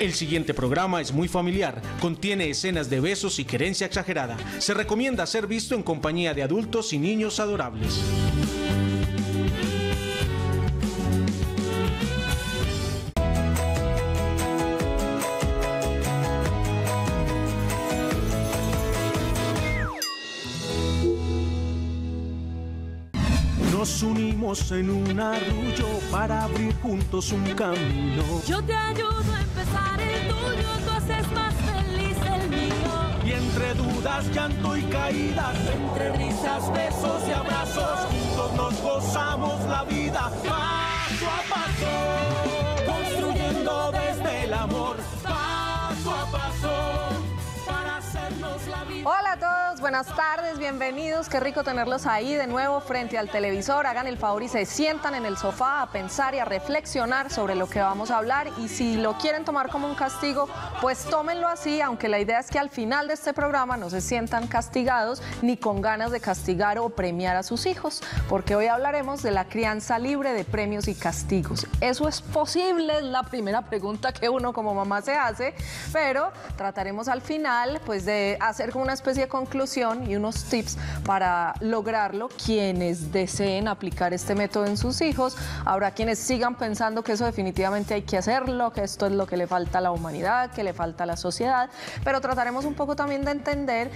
El siguiente programa es muy familiar, contiene escenas de besos y querencia exagerada. Se recomienda ser visto en compañía de adultos y niños adorables. Nos unimos en un arrullo para abrir juntos un camino. Yo te ayudo a empezar el tuyo, tú haces más feliz el mío. Y entre dudas, llanto y caídas, entre risas, besos y abrazos, juntos nos gozamos la vida. Paso a paso, construyendo desde el amor. Paso a paso, para hacernos la vida. Hola a todos. Buenas tardes, bienvenidos, qué rico tenerlos ahí de nuevo frente al televisor. Hagan el favor y se sientan en el sofá a pensar y a reflexionar sobre lo que vamos a hablar, y si lo quieren tomar como un castigo, pues tómenlo así, aunque la idea es que al final de este programa no se sientan castigados ni con ganas de castigar o premiar a sus hijos, porque hoy hablaremos de la crianza libre de premios y castigos. ¿Eso es posible? Es la primera pregunta que uno como mamá se hace, pero trataremos al final pues de hacer como una especie de conclusión y unos tips para lograrlo. Quienes deseen aplicar este método en sus hijos, habrá quienes sigan pensando que eso definitivamente hay que hacerlo, que esto es lo que le falta a la humanidad, que le falta a la sociedad, pero trataremos un poco también de entender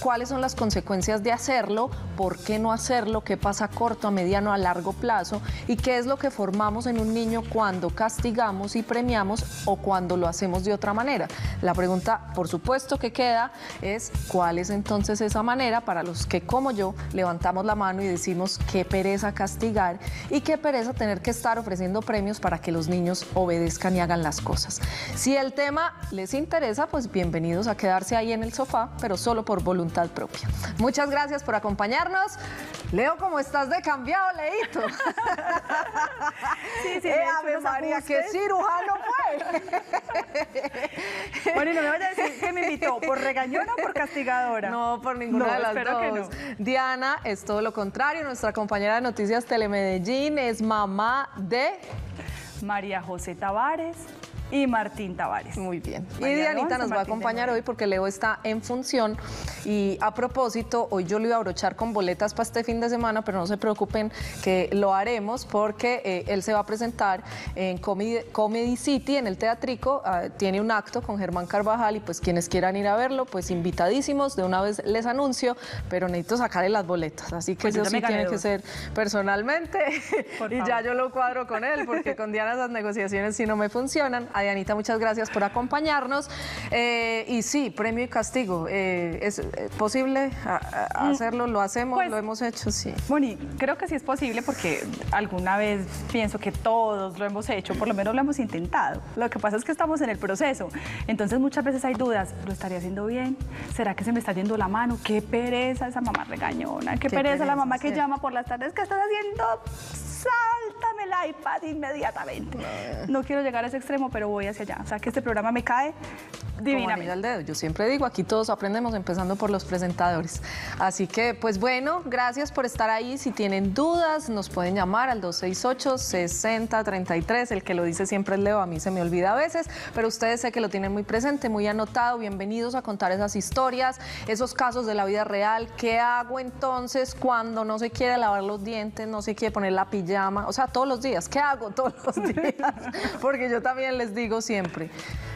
cuáles son las consecuencias de hacerlo, por qué no hacerlo, qué pasa a corto, a mediano, a largo plazo, y qué es lo que formamos en un niño cuando castigamos y premiamos o cuando lo hacemos de otra manera. La pregunta, por supuesto, que queda es cuál es entonces esa manera para los que, como yo, levantamos la mano y decimos qué pereza castigar y qué pereza tener que estar ofreciendo premios para que los niños obedezcan y hagan las cosas. Si el tema les interesa, pues bienvenidos a quedarse ahí en el sofá, pero solo por voluntad propia. Muchas gracias por acompañarnos. Leo, ¿cómo estás de cambiado, Leito? Sí, Ave María, qué cirujano fue. Bueno, y no me vaya a decir que me invitó por regañona o por castigadora. No, por ninguna de las dos. Que no. Diana es todo lo contrario, nuestra compañera de Noticias Telemedellín, es mamá de María José Tavares y Martín Tavares. Muy bien. María y Dianita nos va a acompañar hoy porque Leo está en función, y a propósito, hoy yo lo iba a abrochar con boletas para este fin de semana, pero no se preocupen que lo haremos porque él se va a presentar en Comedy City, en el Teatrico, tiene un acto con Germán Carvajal, y pues quienes quieran ir a verlo, pues invitadísimos, de una vez les anuncio, pero necesito sacarle las boletas, así que pues eso sí tiene que ser personalmente, y ya yo lo cuadro con él, porque con Diana esas negociaciones sí no me funcionan. A Dianita, muchas gracias por acompañarnos. Y sí, premio y castigo. ¿Es posible hacerlo? ¿Lo hacemos? Pues, ¿lo hemos hecho? Sí. Bueno, creo que sí es posible, porque alguna vez pienso que todos lo hemos hecho, por lo menos lo hemos intentado. Lo que pasa es que estamos en el proceso. Entonces muchas veces hay dudas. ¿Lo estaré haciendo bien? ¿Será que se me está yendo la mano? ¡Qué pereza esa mamá regañona! ¡Qué pereza la mamá que llama por las tardes! ¿Qué estás haciendo? ¡Sáltame el iPad inmediatamente! No quiero llegar a ese extremo, pero voy hacia allá. O sea, que este programa me cae divinamente al dedo. Yo siempre digo, aquí todos aprendemos, empezando por los presentadores. Así que, pues bueno, gracias por estar ahí. Si tienen dudas, nos pueden llamar al 268-6033. El que lo dice siempre es Leo, a mí se me olvida a veces, pero ustedes sé que lo tienen muy presente, muy anotado. Bienvenidos a contar esas historias, esos casos de la vida real. ¿Qué hago entonces cuando no se quiere lavar los dientes, no se quiere poner la pijama? O sea, todos los días. ¿Qué hago todos los días? Porque yo también les digo siempre,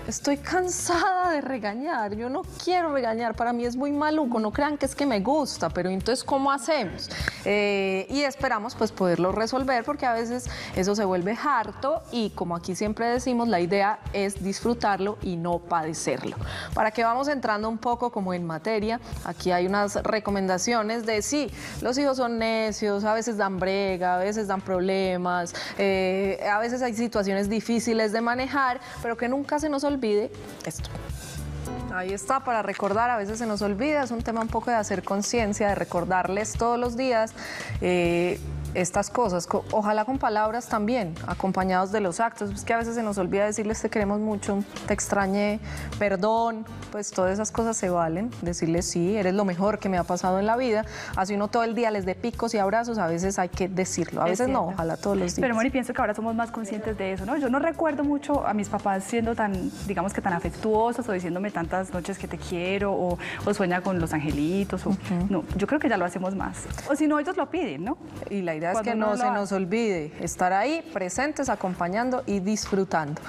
estoy cansada de regañar, yo no quiero regañar, para mí es muy maluco, no crean que es que me gusta, pero entonces ¿cómo hacemos? Y esperamos pues poderlo resolver, porque a veces eso se vuelve harto, y como aquí siempre decimos, la idea es disfrutarlo y no padecerlo. Para que vamos entrando un poco como en materia, aquí hay unas recomendaciones de sí, los hijos son necios, a veces dan brega, a veces dan problemas, a veces hay situaciones difíciles de manejar, pero que nunca se nos olvide esto. Ahí está, para recordar, a veces se nos olvida, es un tema un poco de hacer conciencia, de recordarles todos los días estas cosas, ojalá con palabras también, acompañados de los actos, pues que a veces se nos olvida decirles te queremos mucho, te extrañé, perdón, pues todas esas cosas se valen, decirles sí, eres lo mejor que me ha pasado en la vida, así uno todo el día les dé picos y abrazos, a veces hay que decirlo, a veces no, ojalá todos los días. Pero Mari, pienso que ahora somos más conscientes de eso, ¿no? Yo no recuerdo mucho a mis papás siendo tan, digamos que tan afectuosos o diciéndome tantas noches que te quiero o sueña con los angelitos, o, no, yo creo que ya lo hacemos más, o si no ellos lo piden, ¿no? Y la idea es que no se nos olvide estar ahí, presentes, acompañando y disfrutando.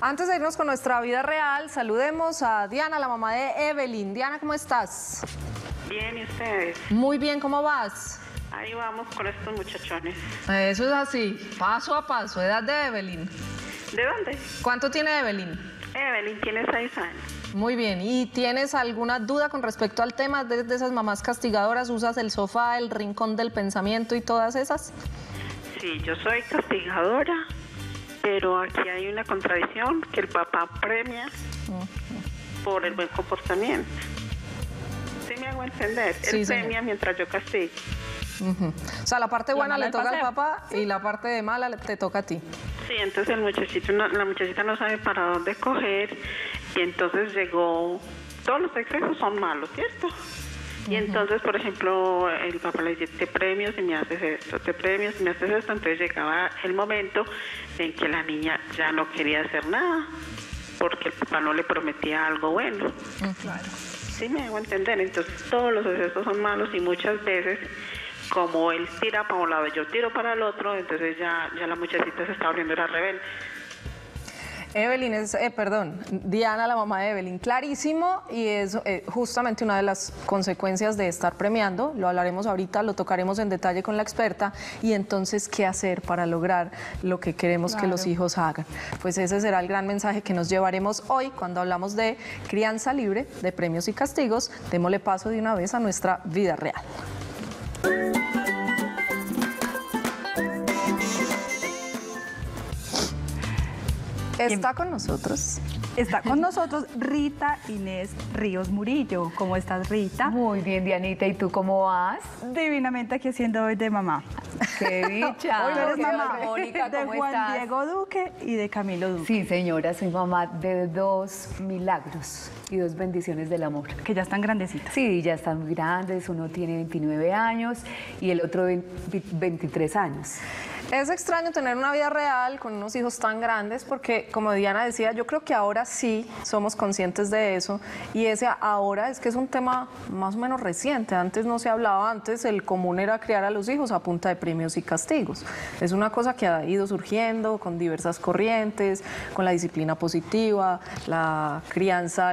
Antes de irnos con nuestra vida real, saludemos a Diana, la mamá de Evelyn. Diana, ¿cómo estás? Bien, ¿y ustedes? Muy bien, ¿cómo vas? Ahí vamos con estos muchachones. Eso es así, paso a paso. ¿Edad de Evelyn? ¿De dónde? ¿Cuánto tiene Evelyn? Evelyn tiene 6 años. Muy bien, ¿y tienes alguna duda con respecto al tema de esas mamás castigadoras? ¿Usas el sofá, el rincón del pensamiento y todas esas? Sí, yo soy castigadora. Pero aquí hay una contradicción, que el papá premia por el buen comportamiento. ¿Sí me hago entender? Sí, él premia mientras yo castigo. O sea, la parte buena le toca al papá y la parte de mala te toca a ti. Sí, entonces el muchachito, la muchachita no sabe para dónde coger y entonces llegó... Todos los excesos son malos, ¿cierto? Y entonces, por ejemplo, el papá le dice, te premio si me haces esto, te premio si me haces esto. Entonces llegaba el momento en que la niña ya no quería hacer nada, porque el papá no le prometía algo bueno. Claro. Sí me hago entender. Entonces todos los excesos son malos y muchas veces, como él tira para un lado y yo tiro para el otro, entonces ya la muchachita se está volviendo la rebelde. Evelyn es, Diana, la mamá de Evelyn, clarísimo, y es justamente una de las consecuencias de estar premiando, lo hablaremos ahorita, lo tocaremos en detalle con la experta, y entonces, ¿qué hacer para lograr lo que queremos que los hijos hagan? Pues ese será el gran mensaje que nos llevaremos hoy cuando hablamos de crianza libre, de premios y castigos. Démosle paso de una vez a nuestra vida real. Está con nosotros. Está con nosotros Rita Inés Ríos Murillo. ¿Cómo estás, Rita? Muy bien, Dianita. ¿Y tú cómo vas? Divinamente, aquí haciendo hoy de mamá. ¡Qué dicha! Hoy eres mamá de Juan Diego Duque y de Camilo Duque. Sí, señora, soy mamá de 2 milagros y 2 bendiciones del amor. Que ya están grandecitas. Sí, ya están muy grandes. Uno tiene 29 años y el otro 23 años. Es extraño tener una vida real con unos hijos tan grandes porque, como Diana decía, yo creo que ahora sí somos conscientes de eso, y ese ahora es que es un tema más o menos reciente. Antes no se hablaba, antes el común era criar a los hijos a punta de premios y castigos. Es una cosa que ha ido surgiendo con diversas corrientes, con la disciplina positiva, la crianza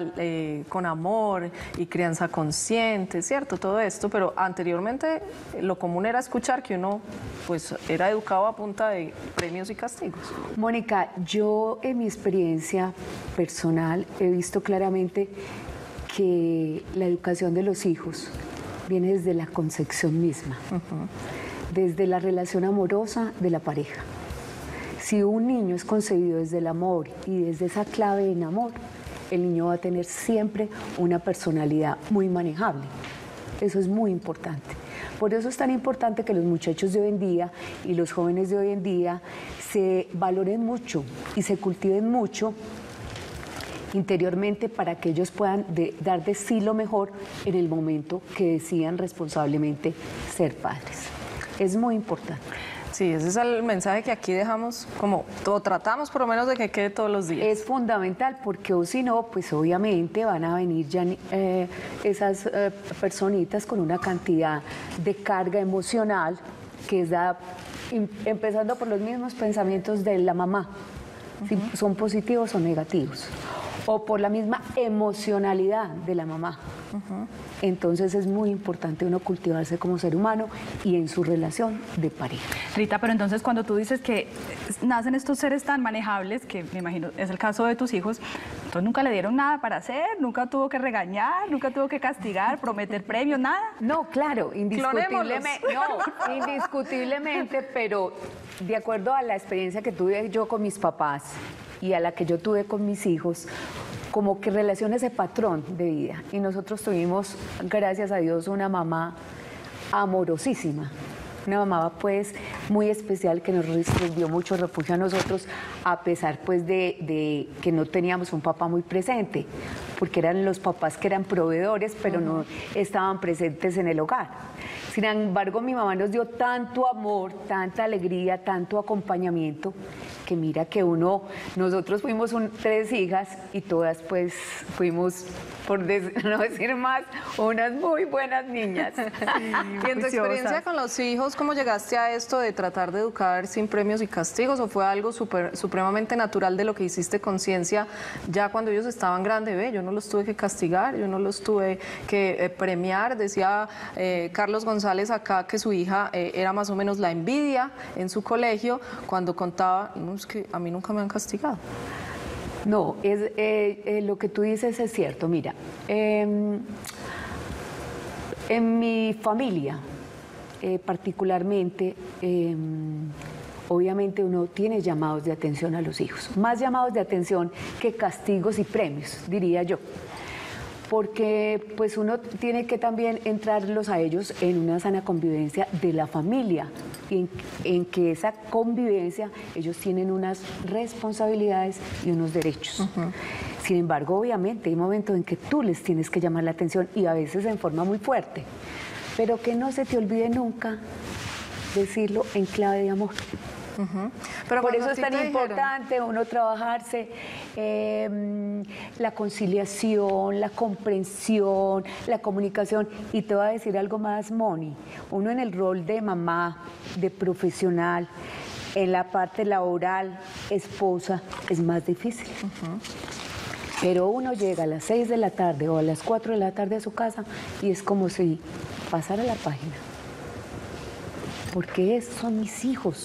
con amor y crianza consciente, ¿cierto? Todo esto, pero anteriormente lo común era escuchar que uno pues era educado a punta de premios y castigos. Mónica, yo en mi experiencia personal he visto claramente que la educación de los hijos viene desde la concepción misma, desde la relación amorosa de la pareja. Si un niño es concebido desde el amor y desde esa clave en amor, el niño va a tener siempre una personalidad muy manejable. Eso es muy importante. Por eso es tan importante que los muchachos de hoy en día y los jóvenes de hoy en día se valoren mucho y se cultiven mucho interiormente para que ellos puedan dar de sí lo mejor en el momento que decidan responsablemente ser padres. Es muy importante. Sí, ese es el mensaje que aquí dejamos, como todo, tratamos por lo menos de que quede todos los días. Es fundamental, porque o si no, pues obviamente van a venir ya esas personitas con una cantidad de carga emocional que es dada, empezando por los mismos pensamientos de la mamá, si son positivos o negativos, o por la misma emocionalidad de la mamá. Entonces es muy importante uno cultivarse como ser humano y en su relación de pareja. Rita, pero entonces cuando tú dices que nacen estos seres tan manejables, que me imagino es el caso de tus hijos, entonces nunca le dieron nada para hacer, nunca tuvo que regañar, nunca tuvo que castigar, prometer premios, nada. No, claro, indiscutiblemente, pero de acuerdo a la experiencia que tuve yo con mis papás y a la que yo tuve con mis hijos, como que relaciona ese patrón de vida. Y nosotros tuvimos, gracias a Dios, una mamá amorosísima, una mamá pues muy especial que nos dio mucho refugio a nosotros, a pesar pues de que no teníamos un papá muy presente, porque eran los papás que eran proveedores, pero no estaban presentes en el hogar. Sin embargo, mi mamá nos dio tanto amor, tanta alegría, tanto acompañamiento, que mira que nosotros fuimos tres hijas y todas pues fuimos, por no decir más, unas muy buenas niñas. Sí, y en tu experiencia con los hijos, ¿cómo llegaste a esto de tratar de educar sin premios y castigos? ¿O fue algo supremamente natural de lo que hiciste conciencia ya cuando ellos estaban grandes? Ve, yo no los tuve que castigar, yo no los tuve que premiar. Decía Carlos González acá que su hija era más o menos la envidia en su colegio cuando contaba, no, es que a mí nunca me han castigado. No, lo que tú dices es cierto. Mira, en mi familia particularmente, obviamente uno tiene llamados de atención a los hijos, más llamados de atención que castigos y premios, diría yo, porque pues uno tiene que también entrarlos a ellos en una sana convivencia de la familia, en que esa convivencia ellos tienen unas responsabilidades y unos derechos. Uh-huh. Sin embargo, obviamente hay momentos en que tú les tienes que llamar la atención y a veces en forma muy fuerte, pero que no se te olvide nunca decirlo en clave de amor. Uh-huh. Pero por eso es tan importante uno trabajarse la conciliación, la comprensión, la comunicación. Y te voy a decir algo más, Moni. Uno en el rol de mamá, de profesional, en la parte laboral, esposa, es más difícil. Uh-huh. Pero uno llega a las 6 de la tarde o a las 4 de la tarde a su casa y es como si pasara la página. Porque son mis hijos,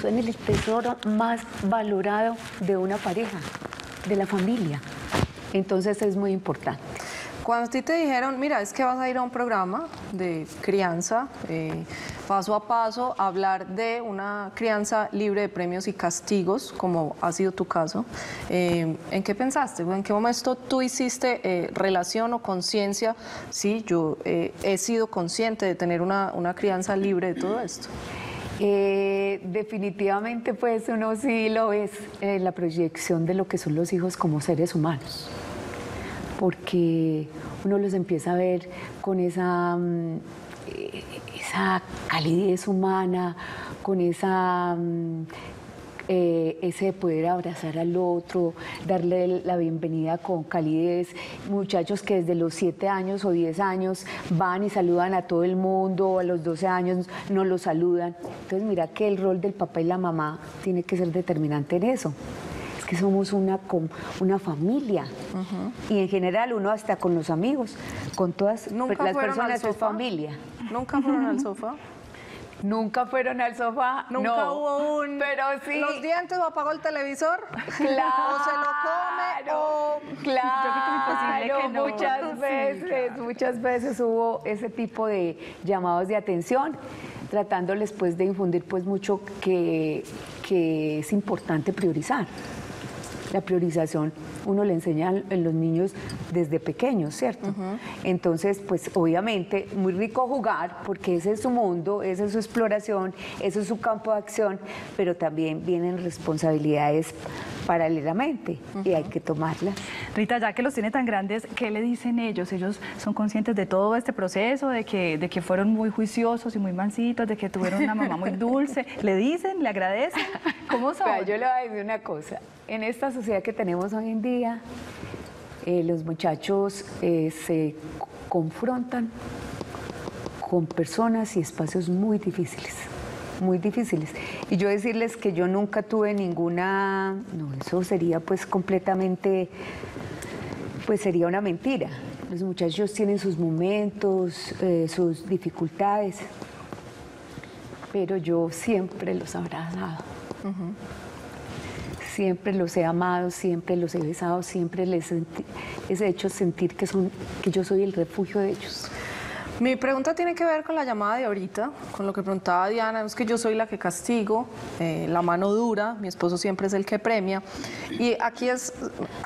son el tesoro más valorado de una pareja, de la familia. Entonces es muy importante. Cuando a ti te dijeron, mira, es que vas a ir a un programa de crianza, paso a paso, a hablar de una crianza libre de premios y castigos, como ha sido tu caso, ¿en qué pensaste? ¿En qué momento tú hiciste relación o conciencia? Sí, yo he sido consciente de tener una crianza libre de todo esto. Definitivamente, pues, uno sí lo ves, la proyección de lo que son los hijos como seres humanos, porque uno los empieza a ver con esa calidez humana, con ese de poder abrazar al otro, darle la bienvenida con calidez. Muchachos que desde los 7 años o 10 años van y saludan a todo el mundo, a los 12 años no los saludan. Entonces mira que el rol del papá y la mamá tiene que ser determinante en eso. Somos una familia. Uh-huh. Y en general uno hasta con los amigos, con todas las personas de su familia. ¿Nunca fueron al sofá? Nunca fueron al sofá. Nunca no. Hubo un... Pero sí. ¿Los dientes o apagó el televisor? Claro. ¿O se lo come? O... Claro. Yo creo que es imposible que no. Muchas veces, sí, claro. Muchas veces hubo ese tipo de llamados de atención, tratándoles pues de infundir pues mucho que es importante priorizar. La priorización uno le enseña a los niños desde pequeños, ¿cierto? Uh-huh. Entonces, pues obviamente, muy rico jugar, porque ese es su mundo, esa es su exploración, ese es su campo de acción, pero también vienen responsabilidades paralelamente y hay que tomarlas. Rita, ya que los tiene tan grandes, ¿qué le dicen ellos? ¿Ellos son conscientes de todo este proceso, de que fueron muy juiciosos y muy mansitos, de que tuvieron una mamá muy dulce? ¿Le dicen? ¿Le agradecen? ¿Cómo son? Pero yo le voy a decir una cosa. En esta sociedad que tenemos hoy en día, los muchachos se confrontan con personas y espacios muy difíciles, muy difíciles. Y yo decirles que yo nunca tuve ninguna... No, eso sería pues completamente... Pues sería una mentira. Los muchachos tienen sus momentos, sus dificultades, pero yo siempre los he abrazado. Uh-huh. Siempre los he amado, siempre los he besado, siempre les he hecho sentir que yo soy el refugio de ellos. Mi pregunta tiene que ver con la llamada de ahorita, con lo que preguntaba Diana. Es que yo soy la que castigo, la mano dura, mi esposo siempre es el que premia. Y aquí es,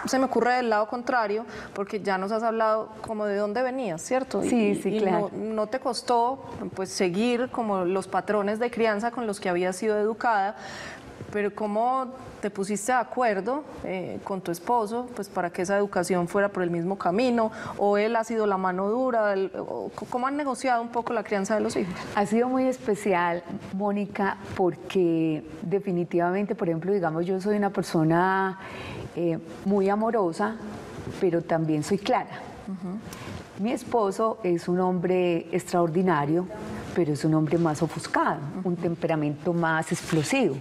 se me ocurre del lado contrario, porque ya nos has hablado como de dónde venías, ¿cierto? Sí, sí, claro. No te costó pues seguir como los patrones de crianza con los que habías sido educada, pero ¿cómo te pusiste de acuerdo con tu esposo pues para que esa educación fuera por el mismo camino? ¿O él ha sido la mano dura? ¿Cómo han negociado un poco la crianza de los hijos? Ha sido muy especial, Mónica, porque definitivamente, por ejemplo, digamos, yo soy una persona muy amorosa, pero también soy clara. Uh-huh. Mi esposo es un hombre extraordinario, pero es un hombre más ofuscado, un temperamento más explosivo.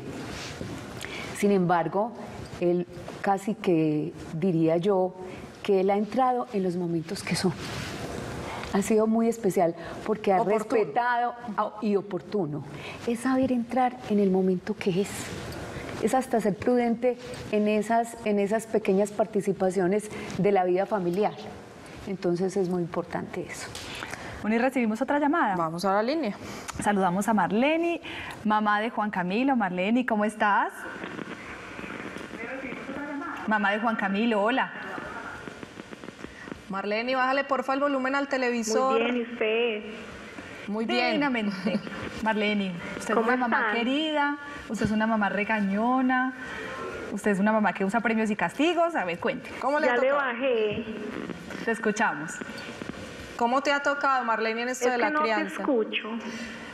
Sin embargo, él casi que diría yo que él ha entrado en los momentos que son. Ha sido muy especial porque ha respetado y oportuno. Es saber entrar en el momento que es. Es hasta ser prudente en esas pequeñas participaciones de la vida familiar. Entonces es muy importante eso. Bueno, y recibimos otra llamada. Vamos a la línea. Saludamos a Marleni, mamá de Juan Camilo. Marleni, ¿cómo estás? Mamá de Juan Camilo, hola. Marleni, bájale porfa el volumen al televisor. Muy bien, ¿y usted? Muy bien. Divinamente. Marleni, usted es una mamá querida, usted es una mamá regañona, usted es una mamá que usa premios y castigos. A ver, cuente. ¿Cómo le tocó? Ya le bajé. Te escuchamos. ¿Cómo te ha tocado, Marleni, en esto de la crianza? Es que no te escucho.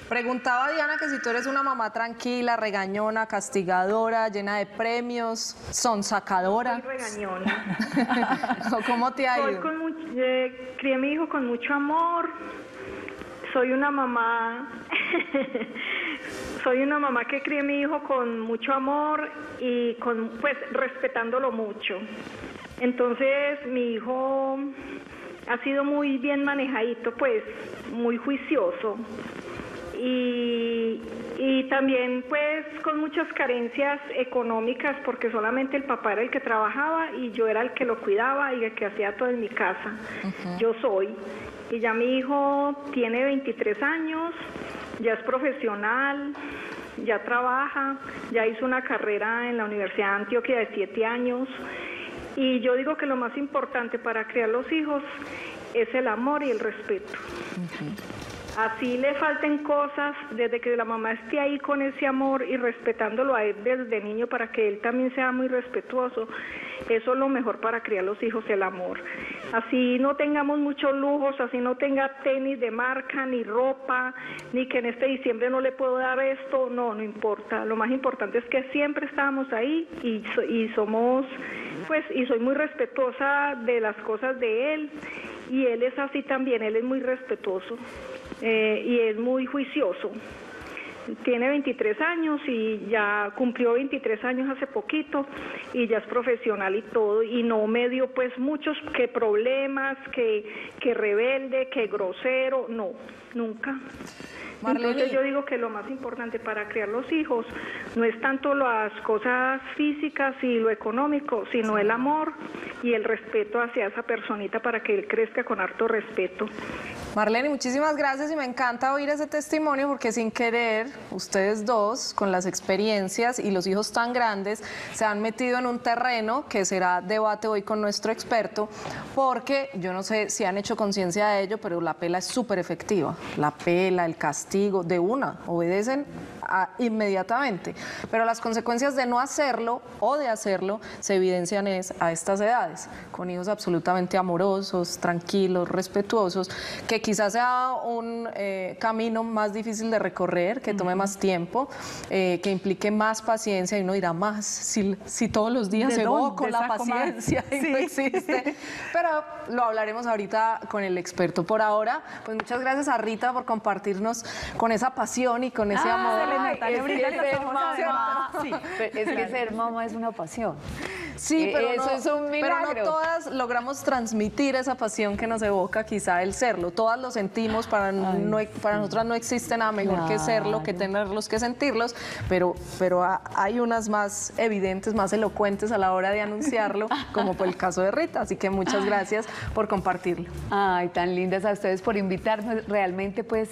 Preguntaba Diana que si tú eres una mamá tranquila, regañona, castigadora, llena de premios, sonsacadora. Muy regañona. ¿Cómo te ha ido? Crié a mi hijo con mucho amor. Soy una mamá... Soy una mamá que crié a mi hijo con mucho amor y con, pues, respetándolo mucho. Entonces, mi hijo... ha sido muy bien manejadito, pues, muy juicioso y también, pues, con muchas carencias económicas porque solamente el papá era el que trabajaba y yo era el que lo cuidaba y el que hacía todo en mi casa. Uh-huh. Yo soy. Y ya mi hijo tiene 23 años, ya es profesional, ya trabaja, ya hizo una carrera en la Universidad de Antioquia de 7 años. Y yo digo que lo más importante para criar los hijos es el amor y el respeto. Uh-huh. Así le falten cosas, desde que la mamá esté ahí con ese amor y respetándolo a él desde niño para que él también sea muy respetuoso, eso es lo mejor para criar los hijos, el amor. Así no tengamos muchos lujos, así no tenga tenis de marca, ni ropa, ni que en este diciembre no le puedo dar esto, no, no importa. Lo más importante es que siempre estábamos ahí y somos... Pues, y soy muy respetuosa de las cosas de él y él es así también, él es muy respetuoso y es muy juicioso. Tiene 23 años y ya cumplió 23 años hace poquito y ya es profesional y todo y no me dio pues muchos que problemas, que rebelde, que grosero, no, nunca. Marleni. Entonces yo digo que lo más importante para criar los hijos no es tanto las cosas físicas y lo económico, sino el amor y el respeto hacia esa personita para que él crezca con harto respeto. Marleni, muchísimas gracias y me encanta oír ese testimonio porque sin querer ustedes dos con las experiencias y los hijos tan grandes se han metido en un terreno que será debate hoy con nuestro experto porque yo no sé si han hecho conciencia de ello, pero la pela es súper efectiva, la pela, el castigo. De una, obedecen inmediatamente, pero las consecuencias de no hacerlo o de hacerlo se evidencian a estas edades, con hijos absolutamente amorosos, tranquilos, respetuosos, que quizás sea un camino más difícil de recorrer, que tome más tiempo, que implique más paciencia y uno dirá más, si todos los días se va con la paciencia y no existe, pero lo hablaremos ahorita con el experto. Por ahora, pues muchas gracias a Rita por compartirnos con esa pasión y con ese amor. Es que ser mamá es una pasión. Sí, pero eso no, es un milagro. Pero no todas logramos transmitir esa pasión que nos evoca quizá el serlo. Todas lo sentimos, para nosotras no existe nada mejor que serlo, que tenerlos, que sentirlos, pero hay unas más evidentes, más elocuentes a la hora de anunciarlo, como fue el caso de Rita. Así que muchas gracias por compartirlo. Ay, tan lindas a ustedes por invitarme. Realmente, pues,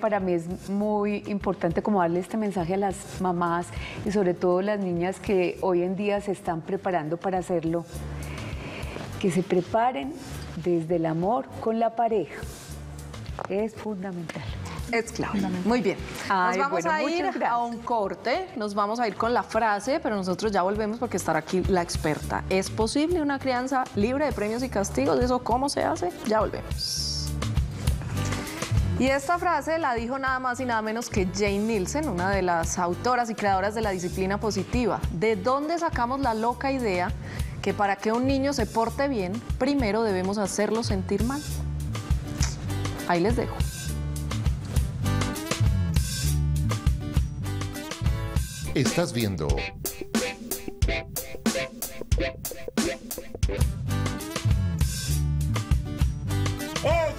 para mí es muy importante como darle este mensaje a las mamás y sobre todo las niñas que hoy en día se están preparando para hacerlo, que se preparen desde el amor con la pareja. Es fundamental. Es clave. Muy bien. Ay, nos vamos a ir a un corte, nos vamos a ir con la frase, pero nosotros ya volvemos porque estará aquí la experta. ¿Es posible una crianza libre de premios y castigos? ¿Eso cómo se hace? Ya volvemos. Y esta frase la dijo nada más y nada menos que Jane Nelsen, una de las autoras y creadoras de la disciplina positiva. ¿De dónde sacamos la loca idea que para que un niño se porte bien, primero debemos hacerlo sentir mal? Ahí les dejo. Estás viendo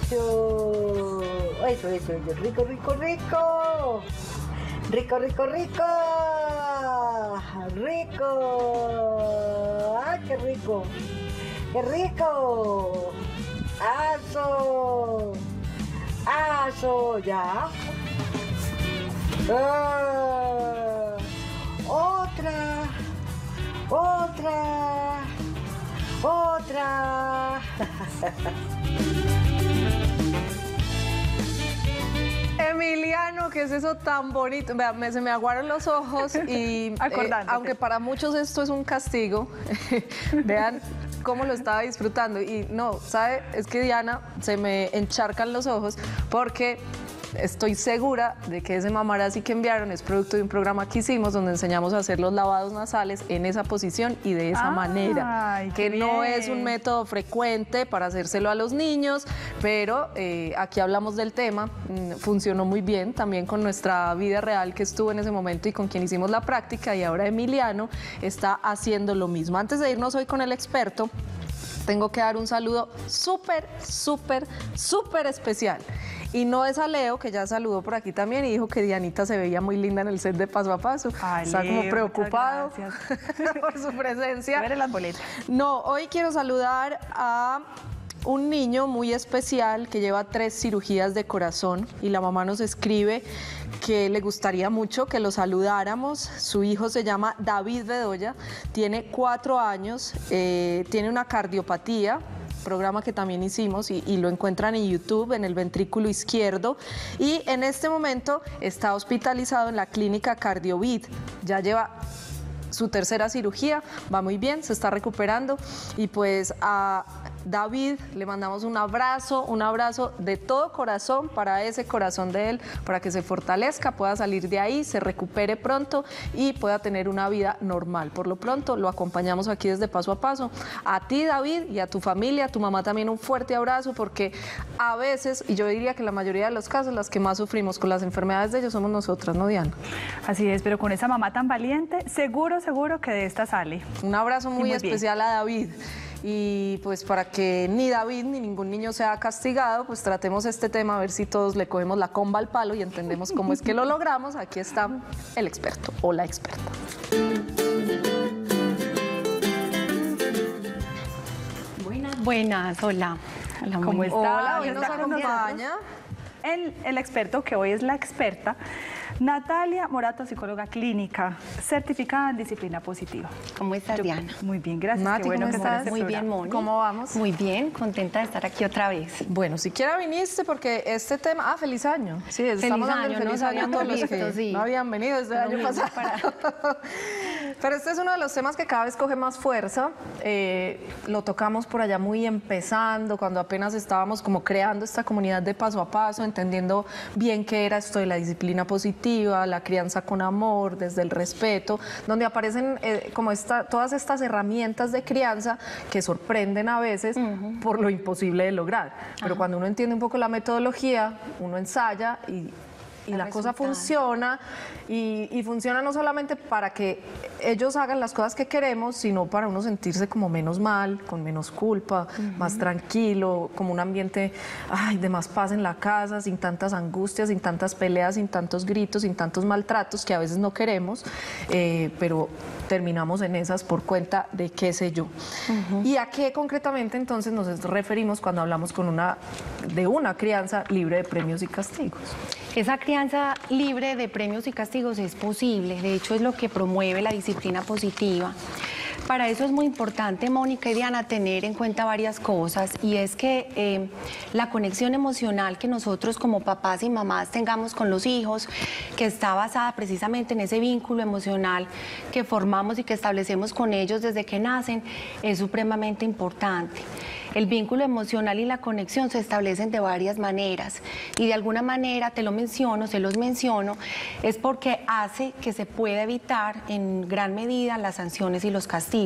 ¡Eso! Eso, eso, eso. Rico, rico, rico. Rico, rico, rico. Rico. ¡Ah, qué rico! ¡Qué rico! ¡Aso! ¡Aso! ¡Ya! ¡Ah! ¡Otra! ¡Otra! ¡Otra! Emiliano, ¿qué es eso tan bonito? Vea, se me aguaron los ojos y aunque para muchos esto es un castigo, vean cómo lo estaba disfrutando. Y no, ¿sabe? Es que Diana, se me encharcan los ojos porque estoy segura de que ese mamarazzi que enviaron es producto de un programa que hicimos donde enseñamos a hacer los lavados nasales en esa posición y de esa manera, que no es un método frecuente para hacérselo a los niños, pero aquí hablamos del tema, funcionó muy bien también con nuestra vida real que estuvo en ese momento y con quien hicimos la práctica, y ahora Emiliano está haciendo lo mismo. Antes de irnos hoy con el experto, tengo que dar un saludo súper, súper, súper especial. Y no es a Leo, que ya saludó por aquí también y dijo que Dianita se veía muy linda en el set de Paso a Paso. Ay, está Leo, como preocupado por su presencia. Ver las boletas. No, hoy quiero saludar a un niño muy especial que lleva 3 cirugías de corazón y la mamá nos escribe que le gustaría mucho que lo saludáramos. Su hijo se llama David Bedoya, tiene 4 años, tiene una cardiopatía, programa que también hicimos y lo encuentran en YouTube, en el ventrículo izquierdo, y en este momento está hospitalizado en la clínica Cardiobid. Ya lleva su 3.ª cirugía, va muy bien, se está recuperando, y pues a David le mandamos un abrazo de todo corazón para ese corazón de él, para que se fortalezca, pueda salir de ahí, se recupere pronto y pueda tener una vida normal. Por lo pronto lo acompañamos aquí desde Paso a Paso. A ti, David, y a tu familia, a tu mamá también un fuerte abrazo, porque a veces, y yo diría que la mayoría de los casos, las que más sufrimos con las enfermedades de ellos somos nosotras, ¿no, Diana? Así es, pero con esa mamá tan valiente, seguro que de esta sale. Un abrazo muy especial a David. Y pues para que ni David ni ningún niño sea castigado, pues tratemos este tema, a ver si todos le cogemos la comba al palo y entendemos cómo es que lo logramos. Aquí está el experto o la experta. Buenas, buenas, hola. Hola, ¿cómo está? Hola, hoy nos acompaña el experto, que hoy es la experta, Natalia Morato, psicóloga clínica, certificada en disciplina positiva. ¿Cómo estás, Diana? Muy bien, gracias. Nati, qué bueno que estás. Muy bien, Moni. ¿Cómo vamos? Muy bien, contenta de estar aquí otra vez. Bueno, siquiera viniste porque este tema... Ah, feliz año. Sí, feliz estamos dando el feliz año a todos los que no habían venido desde el año pasado. Pero este es uno de los temas que cada vez coge más fuerza. Lo tocamos por allá muy empezando, cuando apenas estábamos como creando esta comunidad de Paso a Paso, entendiendo bien qué era esto de la disciplina positiva, la crianza con amor, desde el respeto, donde aparecen como todas estas herramientas de crianza que sorprenden a veces por lo imposible de lograr. Pero cuando uno entiende un poco la metodología, uno ensaya y y la cosa funciona y funciona no solamente para que ellos hagan las cosas que queremos, sino para uno sentirse como menos mal, con menos culpa, más tranquilo, como un ambiente de más paz en la casa, sin tantas angustias, sin tantas peleas, sin tantos gritos, sin tantos maltratos que a veces no queremos, pero terminamos en esas por cuenta de qué sé yo. ¿Y a qué concretamente entonces nos referimos cuando hablamos con de una crianza libre de premios y castigos? Esa crianza libre de premios y castigos es posible, de hecho es lo que promueve la disciplina positiva. Para eso es muy importante, Mónica y Diana, tener en cuenta varias cosas, y es que la conexión emocional que nosotros como papás y mamás tengamos con los hijos, que está basada precisamente en ese vínculo emocional que formamos y que establecemos con ellos desde que nacen, es supremamente importante. El vínculo emocional y la conexión se establecen de varias maneras, y de alguna manera se los menciono, es porque hace que se pueda evitar en gran medida las sanciones y los castigos.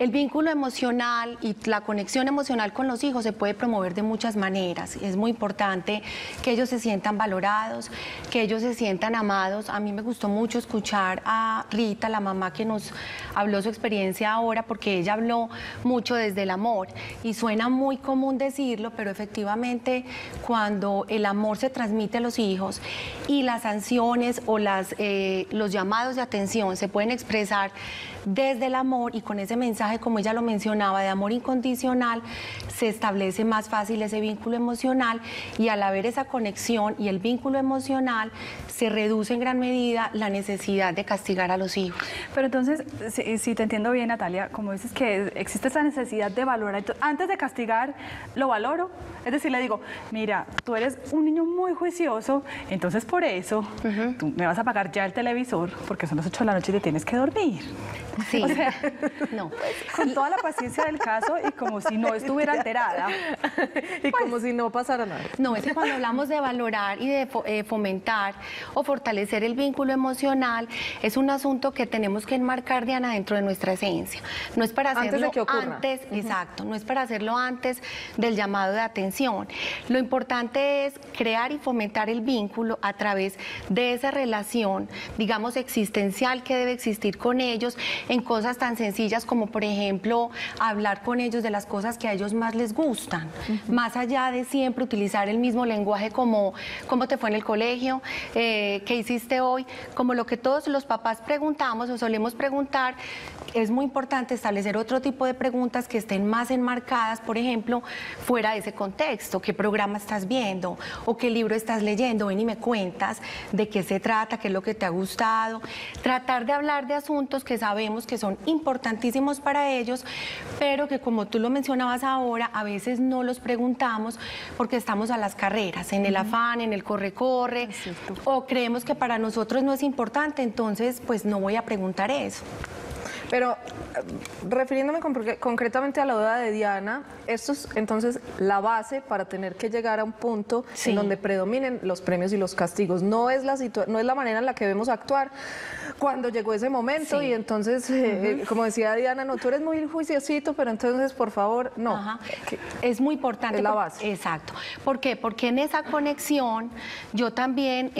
El vínculo emocional y la conexión emocional con los hijos se puede promover de muchas maneras. Es muy importante que ellos se sientan valorados, que ellos se sientan amados. A mí me gustó mucho escuchar a Rita, la mamá que nos habló su experiencia ahora, porque ella habló mucho desde el amor. Y suena muy común decirlo, pero efectivamente cuando el amor se transmite a los hijos y las sanciones o los llamados de atención se pueden expresar desde el amor y con ese mensaje, como ella lo mencionaba, de amor incondicional, se establece más fácil ese vínculo emocional, y al haber esa conexión y el vínculo emocional se reduce en gran medida la necesidad de castigar a los hijos. Pero entonces, si te entiendo bien, Natalia, como dices que existe esa necesidad de valorar, entonces, antes de castigar lo valoro, es decir, le digo, mira, tú eres un niño muy juicioso, entonces por eso tú me vas a pagar ya el televisor, porque son las 8 de la noche y te tienes que dormir. Sí, o sea, no. Con toda la paciencia del caso y como si no estuviera alterada. Y pues, como si no pasara nada. No, es que cuando hablamos de valorar y de fomentar o fortalecer el vínculo emocional, es un asunto que tenemos que enmarcar, Diana, dentro de nuestra esencia. No es para hacerlo antes de que ocurra. Exacto, no es para hacerlo antes del llamado de atención. Lo importante es crear y fomentar el vínculo a través de esa relación, digamos, existencial que debe existir con ellos, en cosas tan sencillas como, por ejemplo, hablar con ellos de las cosas que a ellos más les gustan, más allá de siempre utilizar el mismo lenguaje como ¿cómo te fue en el colegio?, ¿qué hiciste hoy?, como lo que todos los papás preguntamos o solemos preguntar. Es muy importante establecer otro tipo de preguntas que estén más enmarcadas, por ejemplo, fuera de ese contexto. ¿Qué programa estás viendo? ¿O qué libro estás leyendo? Ven y me cuentas de qué se trata, qué es lo que te ha gustado. Tratar de hablar de asuntos que sabemos que son importantísimos para ellos, pero que, como tú lo mencionabas ahora, a veces no los preguntamos porque estamos a las carreras, en el afán, en el corre-corre, o creemos que para nosotros no es importante, entonces pues no voy a preguntar eso. Pero refiriéndome concretamente a la duda de Diana, esto es entonces la base para tener que llegar a un punto en donde predominen los premios y los castigos. No es la manera en la que debemos actuar cuando llegó ese momento y entonces, como decía Diana, no, tú eres muy juiciosito, pero entonces, por favor, no. Es muy importante. Es la base. Exacto. ¿Por qué? Porque en esa conexión yo también,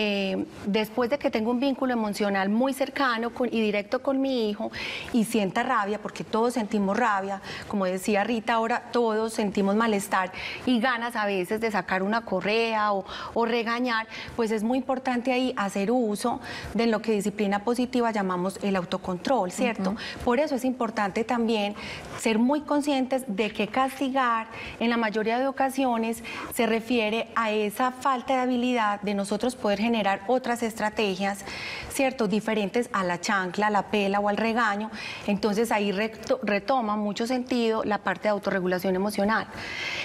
después de que tengo un vínculo emocional muy cercano y directo con mi hijo, y sienta rabia, porque todos sentimos rabia, como decía Rita ahora, todos sentimos malestar y ganas a veces de sacar una correa o regañar, pues es muy importante ahí hacer uso de lo que disciplina positiva llamamos el autocontrol, ¿cierto? Por eso es importante también ser muy conscientes de que castigar en la mayoría de ocasiones se refiere a esa falta de habilidad de nosotros poder generar otras estrategias, ¿cierto?, diferentes a la chancla, a la pela o al regaño. Entonces ahí retoma mucho sentido la parte de autorregulación emocional.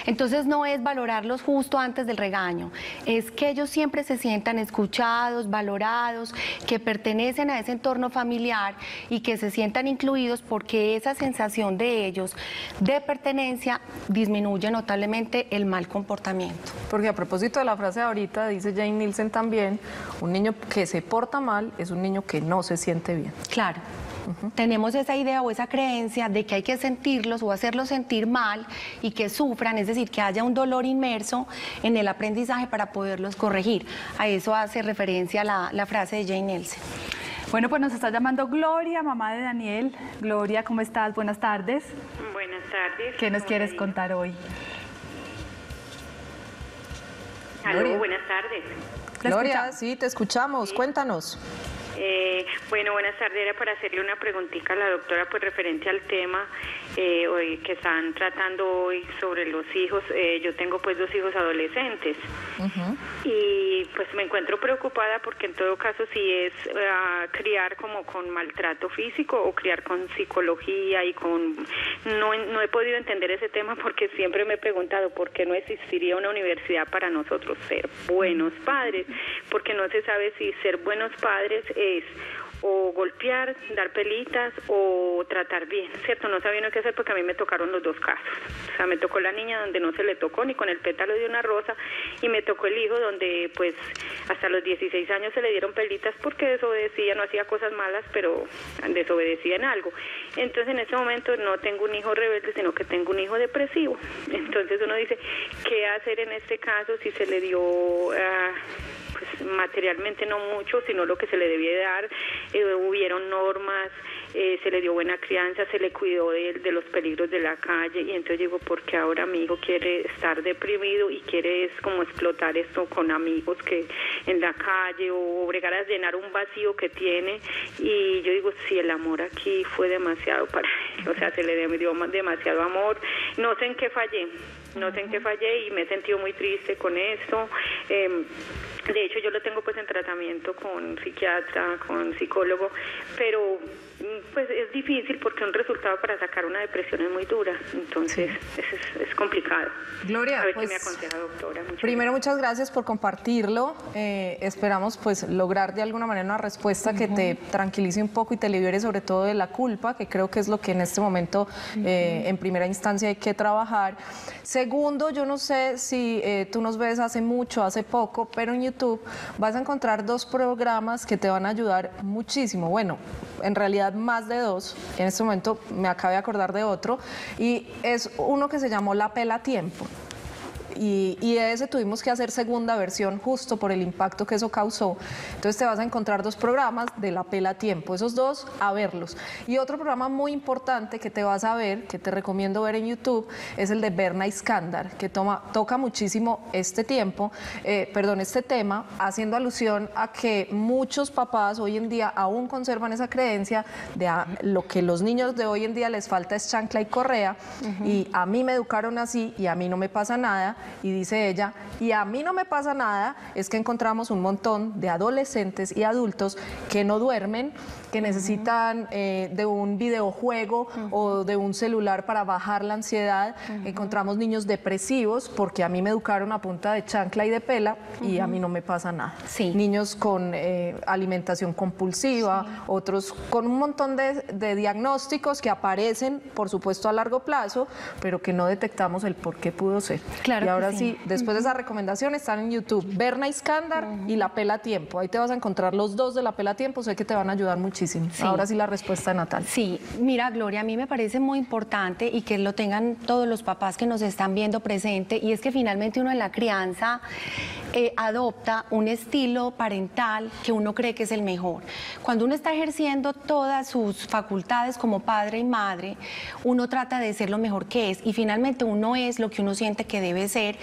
Entonces no es valorarlos justo antes del regaño, es que ellos siempre se sientan escuchados, valorados, que pertenecen a ese entorno familiar y que se sientan incluidos, porque esa sensación de ellos de pertenencia disminuye notablemente el mal comportamiento. Porque a propósito de la frase de ahorita, dice Jane Nelsen también, un niño que se porta mal es un niño que no se siente bien. Claro. Tenemos esa idea o esa creencia de que hay que sentirlos o hacerlos sentir mal y que sufran, es decir, que haya un dolor inmerso en el aprendizaje para poderlos corregir. A eso hace referencia la frase de Jane Nelsen. Bueno, pues nos está llamando Gloria, mamá de Daniel. Gloria, ¿cómo estás? Buenas tardes. Buenas tardes. ¿Qué nos quieres contar hoy? Aló, buenas tardes. Gloria, sí, te escuchamos. Sí. Cuéntanos. Bueno, buenas tardes, era para hacerle una preguntita a la doctora, pues referente al tema hoy, que están tratando hoy sobre los hijos. Yo tengo pues 2 hijos adolescentes y pues me encuentro preocupada porque en todo caso si es criar como con maltrato físico o criar con psicología y con... No he podido entender ese tema porque siempre me he preguntado por qué no existiría una universidad para nosotros ser buenos padres, porque no se sabe si ser buenos padres es o golpear, dar pelitas o tratar bien, ¿cierto? No sabía uno qué hacer porque a mí me tocaron los 2 casos. O sea, me tocó la niña donde no se le tocó ni con el pétalo de una rosa y me tocó el hijo donde pues hasta los 16 años se le dieron pelitas porque desobedecía, no hacía cosas malas, pero desobedecía en algo. Entonces en este momento no tengo un hijo rebelde, sino que tengo un hijo depresivo. Entonces uno dice, ¿qué hacer en este caso si se le dio... pues materialmente no mucho, sino lo que se le debía dar, hubieron normas, se le dio buena crianza, se le cuidó de los peligros de la calle, y entonces digo, porque ahora mi hijo quiere estar deprimido y quiere como explotar esto con amigos que en la calle o bregar a llenar un vacío que tiene, y yo digo, si el amor aquí fue demasiado para él, o sea, se le dio demasiado amor, no sé en qué fallé, y me he sentido muy triste con esto. De hecho, yo lo tengo pues en tratamiento con psiquiatra, con psicólogo, pero pues es difícil porque un resultado para sacar una depresión es muy dura, entonces sí, es complicado. Gloria, a ver pues, qué me aconseja, doctora. Muchas gracias por compartirlo. Esperamos pues lograr de alguna manera una respuesta que te tranquilice un poco y te libere sobre todo de la culpa, que creo que es lo que en este momento en primera instancia hay que trabajar. Segundo, yo no sé si tú nos ves hace mucho, hace poco, pero en YouTube vas a encontrar 2 programas que te van a ayudar muchísimo. Bueno, en realidad más de 2, en este momento me acabo de acordar de otro, y es uno que se llamó La Pela Tiempo, y de ese tuvimos que hacer segunda versión justo por el impacto que eso causó. Entonces te vas a encontrar 2 programas de La Pela Tiempo, esos 2 a verlos. Y otro programa muy importante que te vas a ver, que te recomiendo ver en YouTube, es el de Berna Iskandar, que toca muchísimo este tema, haciendo alusión a que muchos papás hoy en día aún conservan esa creencia de lo que los niños de hoy en día les falta es chancla y correa, y a mí me educaron así y a mí no me pasa nada. Y dice ella, y a mí no me pasa nada, es que encontramos un montón de adolescentes y adultos que no duermen, que necesitan de un videojuego o de un celular para bajar la ansiedad. Encontramos niños depresivos porque a mí me educaron a punta de chancla y de pela y a mí no me pasa nada. Sí. Niños con alimentación compulsiva, otros con un montón de diagnósticos que aparecen, por supuesto, a largo plazo, pero que no detectamos el por qué pudo ser. Claro. Y ahora sí, después de esa recomendación están en YouTube Berna Iskandar y La Pela Tiempo. Ahí te vas a encontrar los 2 de La Pela Tiempo, sé que te van a ayudar muchísimo. Sí. Ahora sí la respuesta de Natalia. Sí, mira Gloria, a mí me parece muy importante y que lo tengan todos los papás que nos están viendo presente, y es que finalmente uno en la crianza adopta un estilo parental que uno cree que es el mejor. Cuando uno está ejerciendo todas sus facultades como padre y madre, uno trata de ser lo mejor que es, y finalmente uno es lo que uno siente que debe ser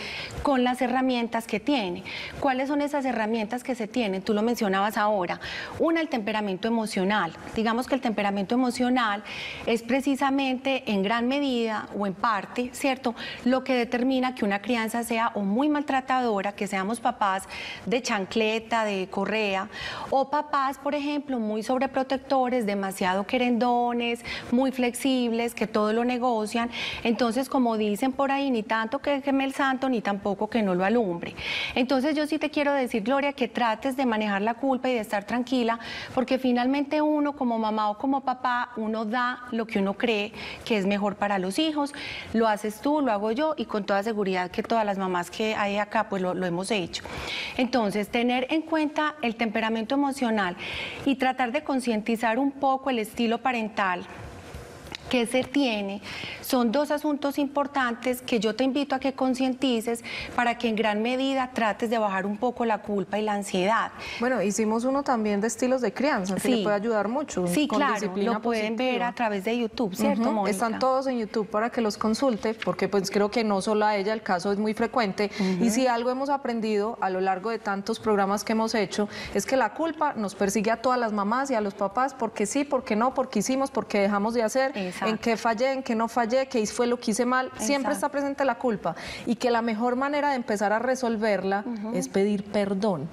con las herramientas que tiene. ¿Cuáles son esas herramientas que se tienen? Tú lo mencionabas ahora. Una, el temperamento emocional. Digamos que el temperamento emocional es precisamente en gran medida o en parte, ¿cierto?, lo que determina que una crianza sea o muy maltratadora, que seamos papás de chancleta, de correa, o papás, por ejemplo, muy sobreprotectores, demasiado querendones, muy flexibles, que todo lo negocian. Entonces, como dicen por ahí, ni tanto que me el santo tanto ni tampoco que no lo alumbre. Entonces yo sí te quiero decir, Gloria, que trates de manejar la culpa y de estar tranquila, porque finalmente uno como mamá o como papá, uno da lo que uno cree que es mejor para los hijos. Lo haces tú, lo hago yo, y con toda seguridad que todas las mamás que hay acá pues lo hemos hecho. Entonces, tener en cuenta el temperamento emocional y tratar de concientizar un poco el estilo parental que se tiene, son dos asuntos importantes que yo te invito a que concientices para que en gran medida trates de bajar un poco la culpa y la ansiedad. Bueno, hicimos uno también de estilos de crianza, sí, que le puede ayudar mucho. Sí, con claro, disciplina lo pueden positiva. Ver a través de YouTube, ¿cierto, Mónica? Están todos en YouTube para que los consulte, porque pues creo que no solo a ella, el caso es muy frecuente. Y si algo hemos aprendido a lo largo de tantos programas que hemos hecho, es que la culpa nos persigue a todas las mamás y a los papás, porque sí, porque no, porque hicimos, porque dejamos de hacer. En qué fallé, en qué no fallé, qué fue lo que hice mal. Exacto. Siempre está presente la culpa, y que la mejor manera de empezar a resolverla es pedir perdón.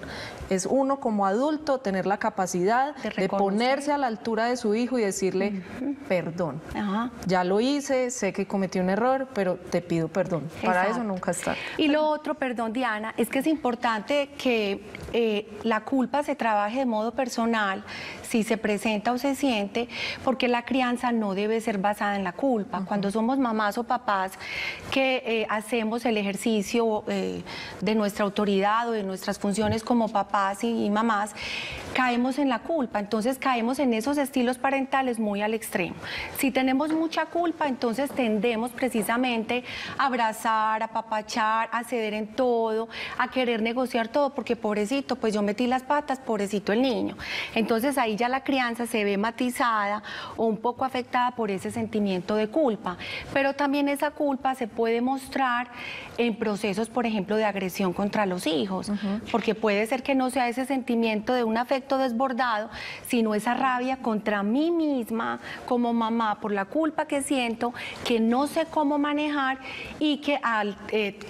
Es uno como adulto tener la capacidad de ponerse a la altura de su hijo y decirle perdón. Ya lo hice, sé que cometí un error, pero te pido perdón. Para eso nunca es tarde. Y lo otro, perdón, Diana, es que es importante que la culpa se trabaje de modo personal, si se presenta o se siente, porque la crianza no debe ser basada en la culpa. Cuando somos mamás o papás que hacemos el ejercicio de nuestra autoridad o de nuestras funciones como papás y mamás, caemos en la culpa, entonces caemos en esos estilos parentales muy al extremo. Si tenemos mucha culpa, entonces tendemos precisamente a abrazar, a apapachar, a ceder en todo, a querer negociar todo, porque pobrecito, pues yo metí las patas, pobrecito el niño. Entonces ahí ya la crianza se ve matizada o un poco afectada por ese sentimiento de culpa, pero también esa culpa se puede mostrar en procesos, por ejemplo, de agresión contra los hijos, porque puede ser que no sea ese sentimiento de un afecto desbordado, sino esa rabia contra mí misma como mamá por la culpa que siento, que no sé cómo manejar, y que al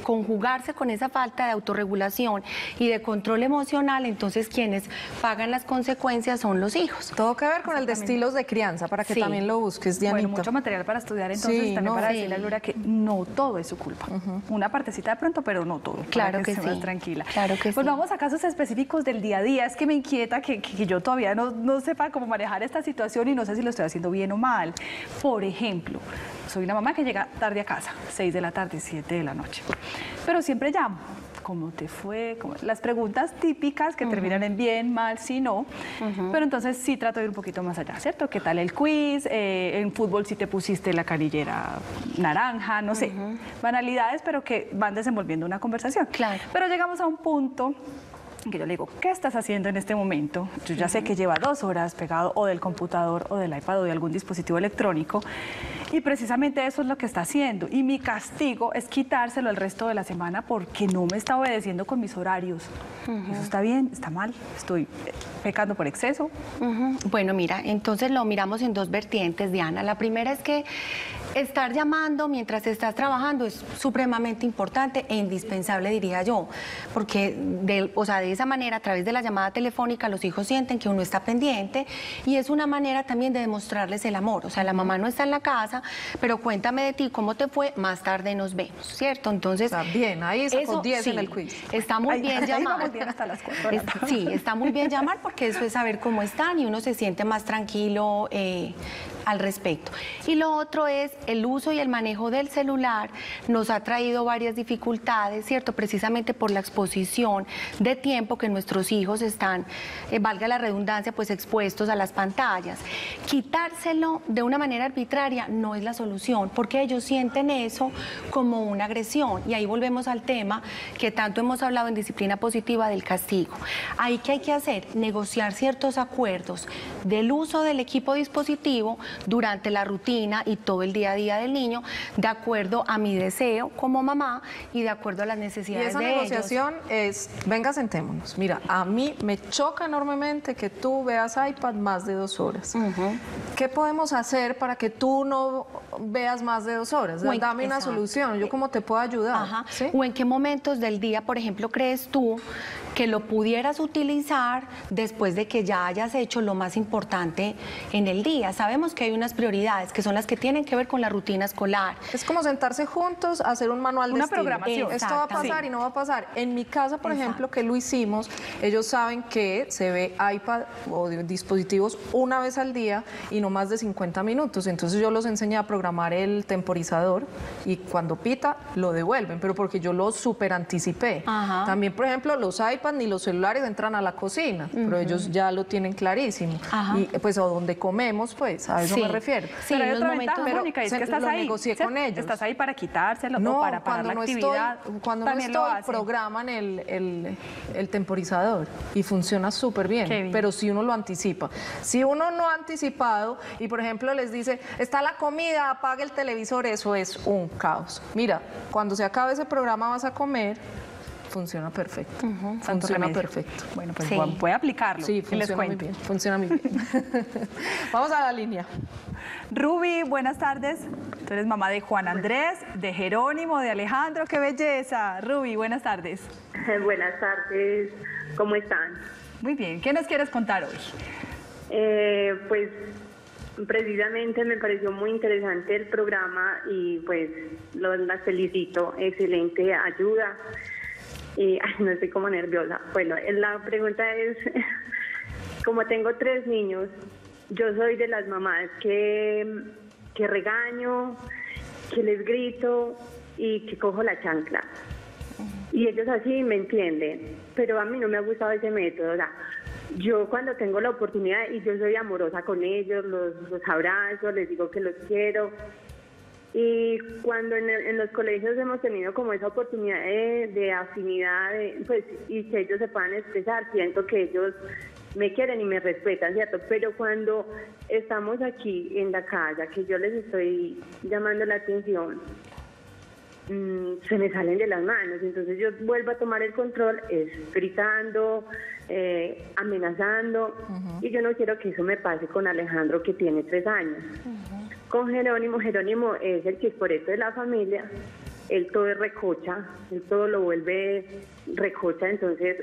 conjugarse con esa falta de autorregulación y de control emocional, entonces quienes pagan las consecuencias son los hijos. Todo que ver con el de estilos de crianza, para que también lo busques, Dianita. Bueno, mucho material para estudiar, entonces, también para decirle a Lura que no todo es su culpa. Una partecita de pronto, pero no todo. Claro que sí. Más tranquila. Claro que sí. Pues vamos a casos específicos del día a día. Es que me inquieta que yo todavía no sepa cómo manejar esta situación y no sé si lo estoy haciendo bien o mal. Por ejemplo, soy una mamá que llega tarde a casa, 6 de la tarde, 7 de la noche, pero siempre llamo. ¿Cómo te fue? Las preguntas típicas que terminan en bien, mal, sí, no. Pero entonces sí trato de ir un poquito más allá, ¿cierto? ¿Qué tal el quiz? En fútbol sí te pusiste la canillera naranja, no sé. Banalidades, pero que van desenvolviendo una conversación. Claro. Pero llegamos a un punto que yo le digo, ¿qué estás haciendo en este momento? Yo ya sé que lleva 2 horas pegado o del computador o del iPad o de algún dispositivo electrónico, y precisamente eso es lo que está haciendo, y mi castigo es quitárselo el resto de la semana porque no me está obedeciendo con mis horarios. ¿Eso está bien? ¿Está mal? ¿Estoy pecando por exceso? Bueno, mira, entonces lo miramos en dos vertientes, Diana. La primera es que estar llamando mientras estás trabajando es supremamente importante e indispensable, diría yo, porque de esa manera, a través de la llamada telefónica, los hijos sienten que uno está pendiente, y es una manera también de demostrarles el amor. O sea, la mamá no está en la casa, pero cuéntame de ti, ¿cómo te fue? Más tarde nos vemos, ¿cierto? Entonces, está bien, ahí sacó 10 en el quiz. Está muy bien llamar. Sí, está muy bien llamar, porque eso es saber cómo están y uno se siente más tranquilo al respecto. Y lo otro es el uso y el manejo del celular. Nos ha traído varias dificultades, ¿cierto? Precisamente por la exposición de tiempo que nuestros hijos están, valga la redundancia, pues expuestos a las pantallas. Quitárselo de una manera arbitraria no es la solución, porque ellos sienten eso como una agresión, y ahí volvemos al tema que tanto hemos hablado en disciplina positiva del castigo. Ahí que hay que hacer, negociar ciertos acuerdos del uso del equipo dispositivo durante la rutina y todo el día a día del niño, de acuerdo a mi deseo como mamá y de acuerdo a las necesidades de ellos. Y esa negociación es, venga, sentémonos. Mira, a mí me choca enormemente que tú veas iPad más de 2 horas. ¿Qué podemos hacer para que tú no veas más de 2 horas? Dame una solución, yo cómo te puedo ayudar. ¿Sí? O en qué momentos del día, por ejemplo, crees tú que lo pudieras utilizar después de que ya hayas hecho lo más importante en el día. Sabemos que hay unas prioridades que son las que tienen que ver con la rutina escolar. Es como sentarse juntos, hacer un manual de una programación. Esto va a pasar y no va a pasar. En mi casa, por ejemplo, que lo hicimos, ellos saben que se ve iPad o dispositivos una vez al día y no más de 50 minutos. Entonces yo los enseñé a programar el temporizador y cuando pita lo devuelven, pero porque yo lo super anticipé. Ajá. También, por ejemplo, los iPads ni los celulares entran a la cocina, pero ellos ya lo tienen clarísimo. Ajá. Y pues a donde comemos, pues a eso me refiero. Sí, pero hay otra ventaja, Mónica, es que estás ahí. Negocié con ellos. Estás ahí para quitárselo, no, para parar la actividad. Cuando no estoy, programan el temporizador y funciona súper bien, pero si uno lo anticipa. Si uno no ha anticipado y, por ejemplo, les dice, está la comida, apaga el televisor, eso es un caos. Mira, cuando se acabe ese programa vas a comer. Funciona perfecto. Funciona perfecto. Bueno, pues voy a aplicarlo. Sí, funciona muy bien. Funciona muy bien. Vamos a la línea. Ruby, buenas tardes. Tú eres mamá de Juan Andrés, de Jerónimo, de Alejandro. ¡Qué belleza! Ruby, buenas tardes. Buenas tardes. ¿Cómo están? Muy bien. ¿Qué nos quieres contar hoy? Pues precisamente me pareció muy interesante el programa y pues las felicito. Excelente ayuda. Y ay, no estoy como nerviosa. Bueno, la pregunta es, como tengo 3 niños, yo soy de las mamás que regaño, que les grito y que cojo la chancla. Y ellos así me entienden, pero a mí no me ha gustado ese método. O sea, yo cuando tengo la oportunidad y yo soy amorosa con ellos, los abrazo, les digo que los quiero. Y cuando en los colegios hemos tenido como esa oportunidad de afinidad, pues, y que ellos se puedan expresar, siento que ellos me quieren y me respetan, ¿cierto? Pero cuando estamos aquí en la casa, que yo les estoy llamando la atención, se me salen de las manos. Entonces yo vuelvo a tomar el control, es gritando, amenazando, y yo no quiero que eso me pase con Alejandro, que tiene 3 años. Con Jerónimo, Jerónimo es el chisporeto de la familia, él todo es recocha, él todo lo vuelve recocha, entonces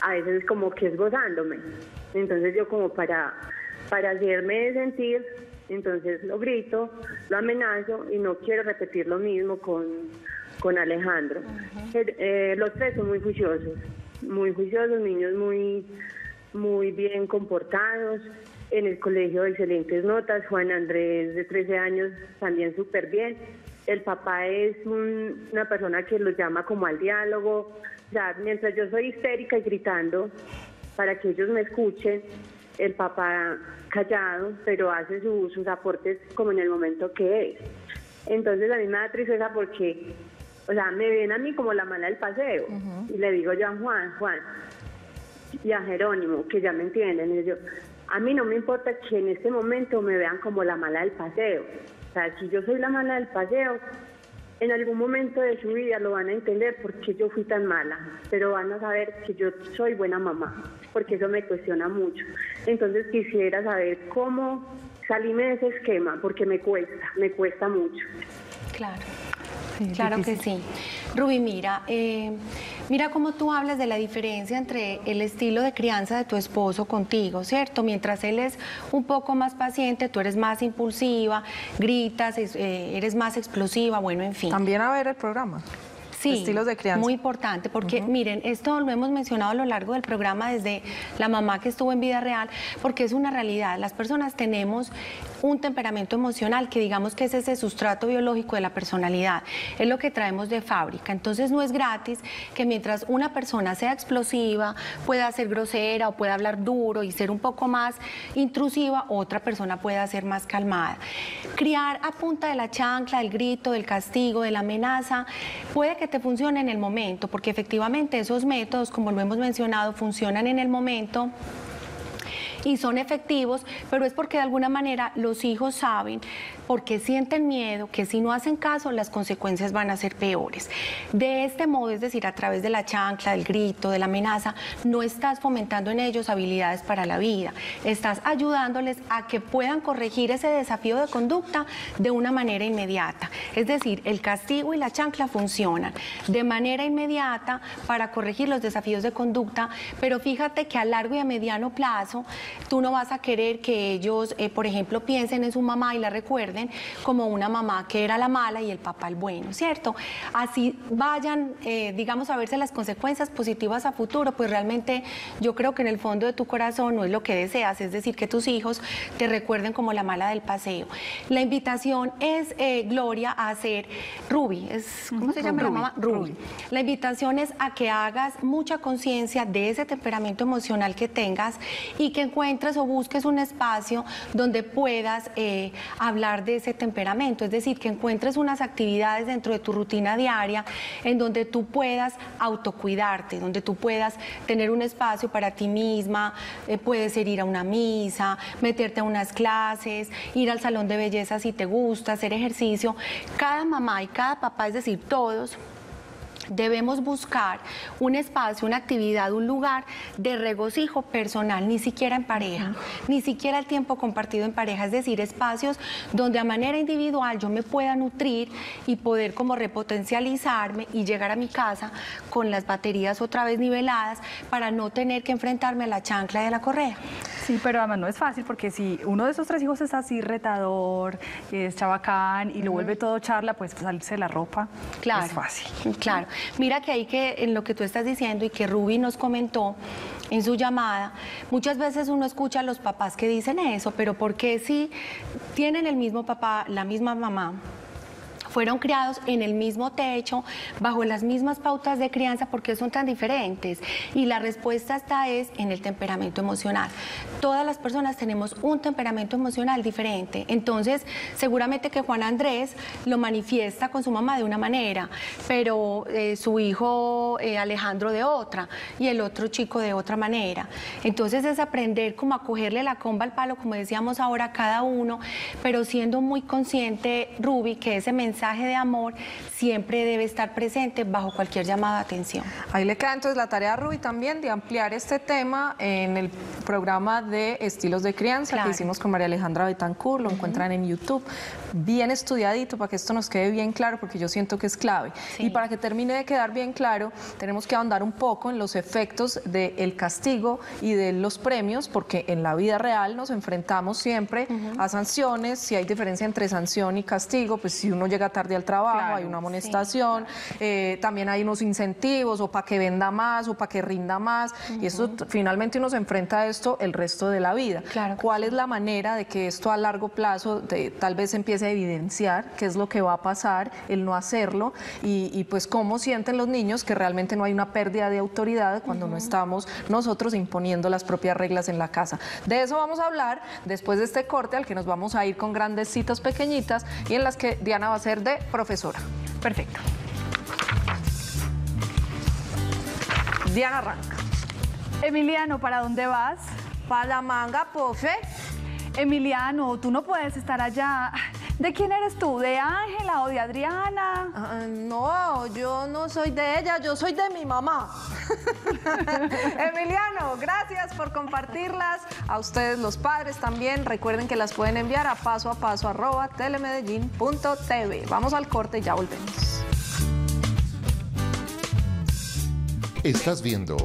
a veces es como que es gozándome. Entonces yo como para hacerme sentir, entonces lo grito, lo amenazo y no quiero repetir lo mismo con Alejandro. Los 3 son muy juiciosos, niños muy bien comportados. En el colegio excelentes notas, Juan Andrés de 13 años también súper bien. El papá es una persona que los llama como al diálogo. O sea, mientras yo soy histérica y gritando para que ellos me escuchen, el papá callado, pero hace sus aportes como en el momento que es. Entonces a mí me da tristeza porque, o sea, me ven a mí como la mala del paseo. Y le digo yo a Juan y a Jerónimo, que ya me entienden, y yo, a mí no me importa que en este momento me vean como la mala del paseo. O sea, si yo soy la mala del paseo, en algún momento de su vida lo van a entender porque yo fui tan mala, pero van a saber que yo soy buena mamá, porque eso me cuestiona mucho. Entonces quisiera saber cómo salirme de ese esquema, porque me cuesta mucho. Claro. Sí, claro que sí. Ruby, mira, mira cómo tú hablas de la diferencia entre el estilo de crianza de tu esposo contigo, ¿cierto? Mientras él es un poco más paciente, tú eres más impulsiva, gritas, eres más explosiva, bueno, en fin. También a ver el programa. Sí, estilos de crianza. Muy importante, porque miren, esto lo hemos mencionado a lo largo del programa desde la mamá que estuvo en vida real, porque es una realidad. Las personas tenemos un temperamento emocional que digamos que es ese sustrato biológico de la personalidad, es lo que traemos de fábrica. Entonces no es gratis que mientras una persona sea explosiva, pueda ser grosera o pueda hablar duro y ser un poco más intrusiva, otra persona pueda ser más calmada. Criar a punta de la chancla, del grito, del castigo, de la amenaza, puede que te funcione en el momento, porque efectivamente esos métodos, como lo hemos mencionado, funcionan en el momento y son efectivos, pero es porque de alguna manera los hijos saben porque sienten miedo que si no hacen caso las consecuencias van a ser peores. De este modo, es decir, a través de la chancla, del grito, de la amenaza, no estás fomentando en ellos habilidades para la vida, estás ayudándoles a que puedan corregir ese desafío de conducta de una manera inmediata. Es decir, el castigo y la chancla funcionan de manera inmediata para corregir los desafíos de conducta, pero fíjate que a largo y a mediano plazo tú no vas a querer que ellos, por ejemplo, piensen en su mamá y la recuerden como una mamá que era la mala y el papá el bueno, ¿cierto? Así vayan, digamos, a verse las consecuencias positivas a futuro, pues realmente yo creo que en el fondo de tu corazón no es lo que deseas, es decir, que tus hijos te recuerden como la mala del paseo. La invitación es, Gloria, a hacer, Ruby, ¿cómo se llama la mamá? Ruby. La invitación es a que hagas mucha conciencia de ese temperamento emocional que tengas y que encuentres o busques un espacio donde puedas hablar de ese temperamento, es decir, que encuentres unas actividades dentro de tu rutina diaria en donde tú puedas autocuidarte, donde tú puedas tener un espacio para ti misma, puede ser ir a una misa, meterte a unas clases, ir al salón de belleza si te gusta, hacer ejercicio. Cada mamá y cada papá, es decir, todos, debemos buscar un espacio, una actividad, un lugar de regocijo personal, ni siquiera en pareja, ni siquiera el tiempo compartido en pareja, es decir, espacios donde a manera individual yo me pueda nutrir y poder como repotencializarme y llegar a mi casa con las baterías otra vez niveladas para no tener que enfrentarme a la chancla y a la correa. Sí, pero además no es fácil, porque si uno de esos tres hijos es así retador, es chabacán y lo vuelve todo charla, pues salirse de la ropa, claro, no es fácil. Claro. Mira que ahí, que en lo que tú estás diciendo y que Ruby nos comentó en su llamada, muchas veces uno escucha a los papás que dicen eso, pero ¿por qué si tienen el mismo papá, la misma mamá, fueron criados en el mismo techo, bajo las mismas pautas de crianza, ¿por qué son tan diferentes? Y la respuesta está es en el temperamento emocional. Todas las personas tenemos un temperamento emocional diferente. Entonces, seguramente que Juan Andrés lo manifiesta con su mamá de una manera, pero su hijo Alejandro de otra y el otro chico de otra manera. Entonces, es aprender como a cogerle la comba al palo, como decíamos ahora, cada uno, pero siendo muy consciente, Ruby, que ese mensaje de amor siempre debe estar presente bajo cualquier llamada de atención. Ahí le queda entonces la tarea a Ruby también de ampliar este tema en el programa de Estilos de Crianza, claro, que hicimos con María Alejandra Betancur, lo encuentran en YouTube, bien estudiadito para que esto nos quede bien claro, porque yo siento que es clave. Sí. Y para que termine de quedar bien claro, tenemos que ahondar un poco en los efectos del castigo y de los premios, porque en la vida real nos enfrentamos siempre a sanciones, si hay diferencia entre sanción y castigo, pues si uno llega tarde al trabajo, claro, hay una amonestación, sí, claro, también hay unos incentivos o para que venda más o para que rinda más, y eso finalmente uno se enfrenta a esto el resto de la vida. Claro. ¿Cuál es la manera de que esto a largo plazo tal vez empiece a evidenciar qué es lo que va a pasar, el no hacerlo, y pues cómo sienten los niños que realmente no hay una pérdida de autoridad cuando no estamos nosotros imponiendo las propias reglas en la casa? De eso vamos a hablar después de este corte, al que nos vamos a ir con grandes citas pequeñitas y en las que Diana va a ser de profesora. Perfecto. Diana arranca. Emiliano, ¿para dónde vas? Para la manga, profe. Emiliano, tú no puedes estar allá. ¿De quién eres tú? ¿De Ángela o de Adriana? No, yo no soy de ella, yo soy de mi mamá. Emiliano, gracias por compartirlas. A ustedes los padres también, recuerden que las pueden enviar a pasoapaso@telemedellin.tv. Vamos al corte y ya volvemos. Estás viendo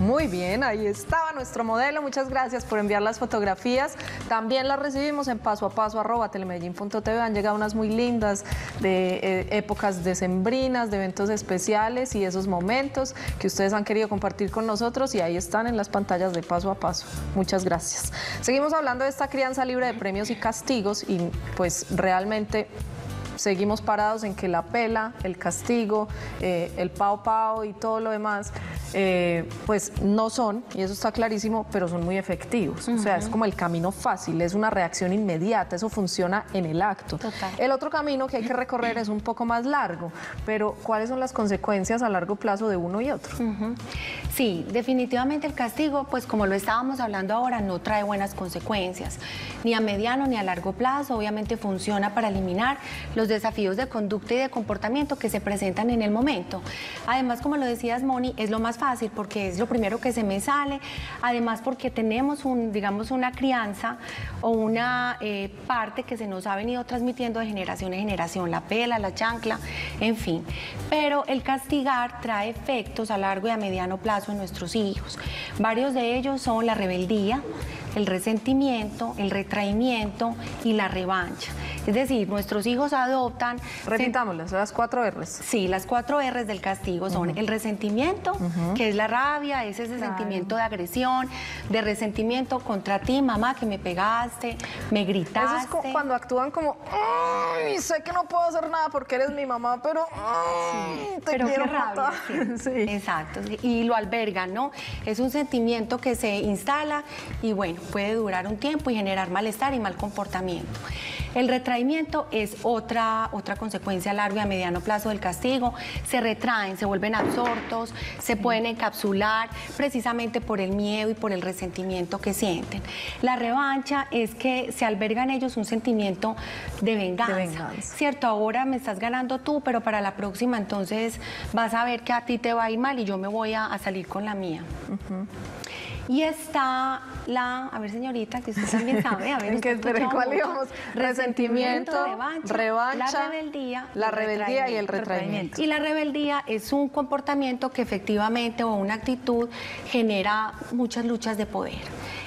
Muy bien, ahí estaba nuestro modelo. Muchas gracias por enviar las fotografías. También las recibimos en pasoapaso@telemedellin.tv. Han llegado unas muy lindas de épocas decembrinas, de eventos especiales y esos momentos que ustedes han querido compartir con nosotros, y ahí están en las pantallas de Paso a Paso. Muchas gracias. Seguimos hablando de esta crianza libre de premios y castigos, y pues realmente Seguimos parados en que la pela, el castigo, el pao pao y todo lo demás, pues no son, y eso está clarísimo, pero son muy efectivos. O sea, es como el camino fácil, es una reacción inmediata, eso funciona en el acto. Total. El otro camino que hay que recorrer es un poco más largo, pero ¿cuáles son las consecuencias a largo plazo de uno y otro? Sí, definitivamente el castigo, pues como lo estábamos hablando ahora, no trae buenas consecuencias, ni a mediano ni a largo plazo. Obviamente funciona para eliminar los desafíos de conducta y de comportamiento que se presentan en el momento. Además, como lo decías, Moni, es lo más fácil porque es lo primero que se me sale, además porque tenemos digamos una crianza o una parte que se nos ha venido transmitiendo de generación en generación, la pela, la chancla, en fin. Pero el castigar trae efectos a largo y a mediano plazo en nuestros hijos. Varios de ellos son la rebeldía, el resentimiento, el retraimiento y la revancha. Es decir, nuestros hijos adoptan... Repitámoslas, las 4 Rs. Sí, las 4 Rs del castigo son el resentimiento, que es la rabia, es ese sentimiento de agresión, de resentimiento contra ti, mamá, que me pegaste, me gritaste. Eso es cuando actúan como, ay, sé que no puedo hacer nada porque eres mi mamá, pero sí, pero quiero matar. Rabia, sí. Sí. Exacto, y lo albergan, ¿no? Es un sentimiento que se instala y bueno, puede durar un tiempo y generar malestar y mal comportamiento. El retraimiento es otra consecuencia a largo y a mediano plazo del castigo. Se retraen, se vuelven absortos, se pueden encapsular precisamente por el miedo y por el resentimiento que sienten. La revancha es que se alberga en ellos un sentimiento de venganza. Cierto, ahora me estás ganando tú, pero para la próxima entonces vas a ver que a ti te va a ir mal y yo me voy a salir con la mía. Y está la... A ver, señorita, que usted también sabe. A ver, ¿cuál íbamos? Resentimiento, revancha, la rebeldía y el retraimiento. Y la rebeldía es un comportamiento que efectivamente o una actitud genera muchas luchas de poder.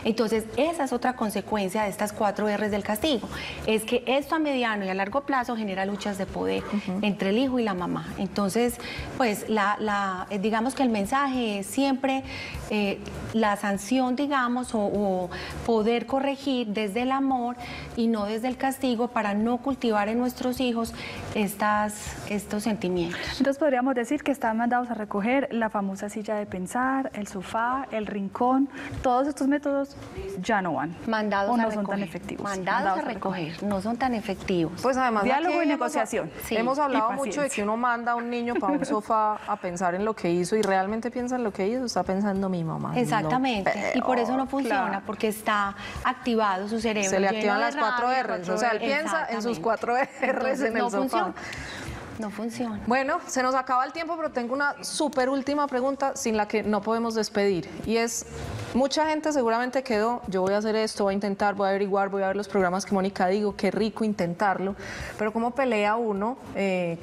Entonces, esa es otra consecuencia de estas 4 Rs del castigo. Es que esto a mediano y a largo plazo genera luchas de poder entre el hijo y la mamá. Entonces, pues, digamos que el mensaje es siempre... la sanción, digamos, o poder corregir desde el amor y no desde el castigo para no cultivar en nuestros hijos estos sentimientos. Entonces podríamos decir que están mandados a recoger la famosa silla de pensar, el sofá, el rincón, todos estos métodos ya no van. Mandados a recoger. O no son tan efectivos. Mandados a recoger, no son tan efectivos. Pues además... Diálogo y negociación. Sí. Hemos hablado mucho de que uno manda a un niño para un sofá a pensar en lo que hizo y realmente piensa en lo que hizo, está pensando mi mamá. Exactamente, y por eso no funciona, porque está activado su cerebro. Se le activan las 4 Rs, o sea, él piensa en sus 4 Rs. Entonces, en el sofá. No funciona. Bueno, se nos acaba el tiempo, pero tengo una súper última pregunta sin la que no podemos despedir. Y es, mucha gente seguramente quedó, yo voy a hacer esto, voy a intentar, voy a averiguar, voy a ver los programas que Mónica dijo, qué rico intentarlo. Pero ¿cómo pelea uno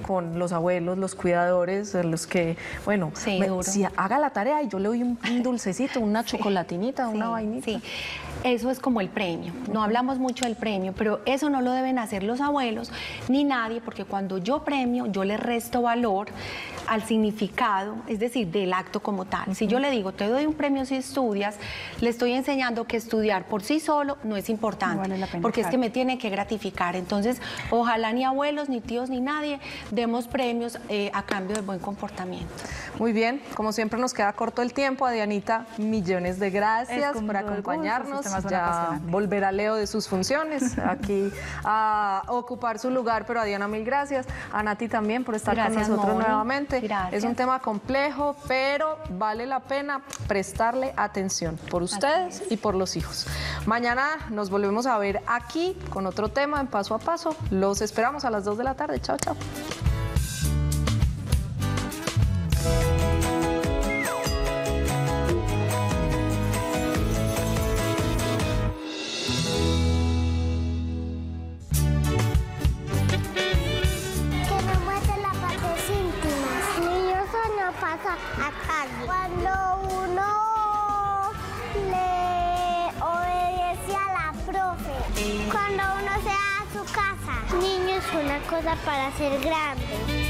con los abuelos, los cuidadores, los que, bueno, sí, si haga la tarea y yo le doy un dulcecito, una chocolatinita, una vainita? Sí. Eso es como el premio, no hablamos mucho del premio, pero eso no lo deben hacer los abuelos ni nadie, porque cuando yo premio, yo le resto valor al significado, es decir, del acto como tal. Si yo le digo, te doy un premio si estudias, le estoy enseñando que estudiar por sí solo no es importante, no vale la pena, porque es que me tiene que gratificar. Entonces, ojalá ni abuelos, ni tíos, ni nadie demos premios a cambio del buen comportamiento. Muy bien, como siempre nos queda corto el tiempo. A Dianita, millones de gracias por acompañarnos. Ya volverá Leo de sus funciones aquí a ocupar su lugar, pero a Diana mil gracias, a Nati también por estar con nosotros nuevamente. Gracias. Es un tema complejo, pero vale la pena prestarle atención por ustedes y por los hijos. Mañana nos volvemos a ver aquí con otro tema en Paso a Paso. Los esperamos a las 2 de la tarde. Chao, chao. Cuando uno le obedece a la profe, cuando uno se va a su casa. Niño es una cosa para ser grande.